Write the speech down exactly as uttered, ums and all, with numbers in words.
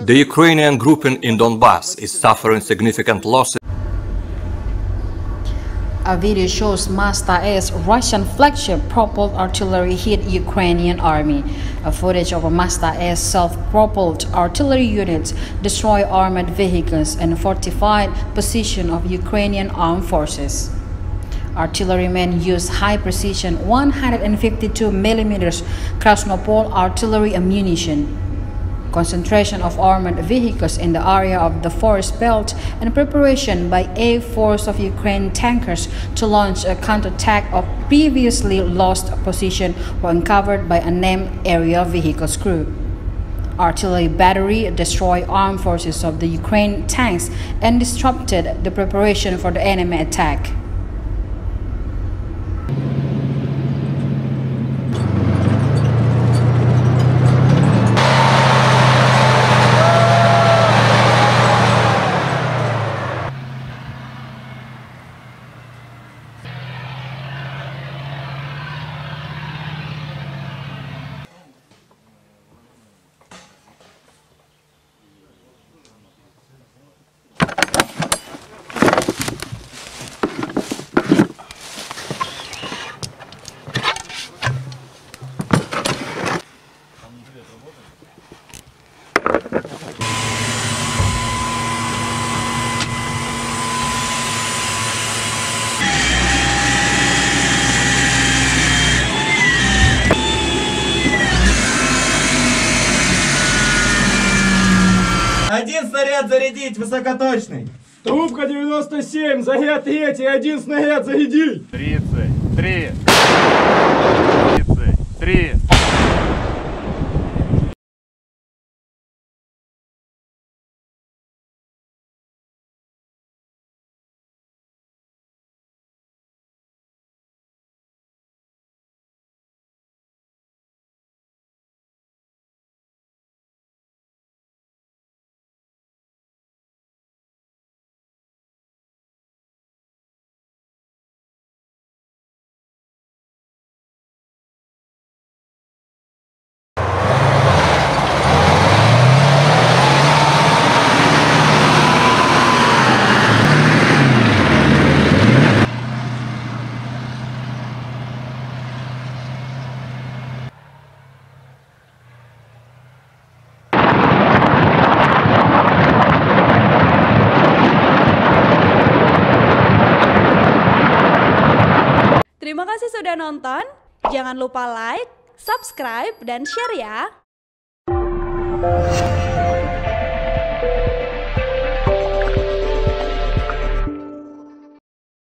The Ukrainian grouping in Donbass is suffering significant losses. A video shows Msta-S Russian flagship propelled artillery hit Ukrainian army. A footage of a Msta-S self-propelled artillery units destroy armored vehicles and fortified position of Ukrainian armed forces. Artillerymen used high-precision one hundred fifty-two millimeter Krasnopol artillery ammunition. Concentration of armored vehicles in the area of the forest belt and preparation by a force of Ukraine tankers to launch a counterattack of previously lost position were uncovered by unnamed aerial vehicles crew. Artillery battery destroyed armed forces of the Ukraine tanks and disrupted the preparation for the enemy attack. Один снаряд зарядить, высокоточный. Трубка девяносто семь, заряд третий, один снаряд зарядить. тридцать три. тридцать три. Terima kasih sudah nonton, jangan lupa like, subscribe, dan share ya!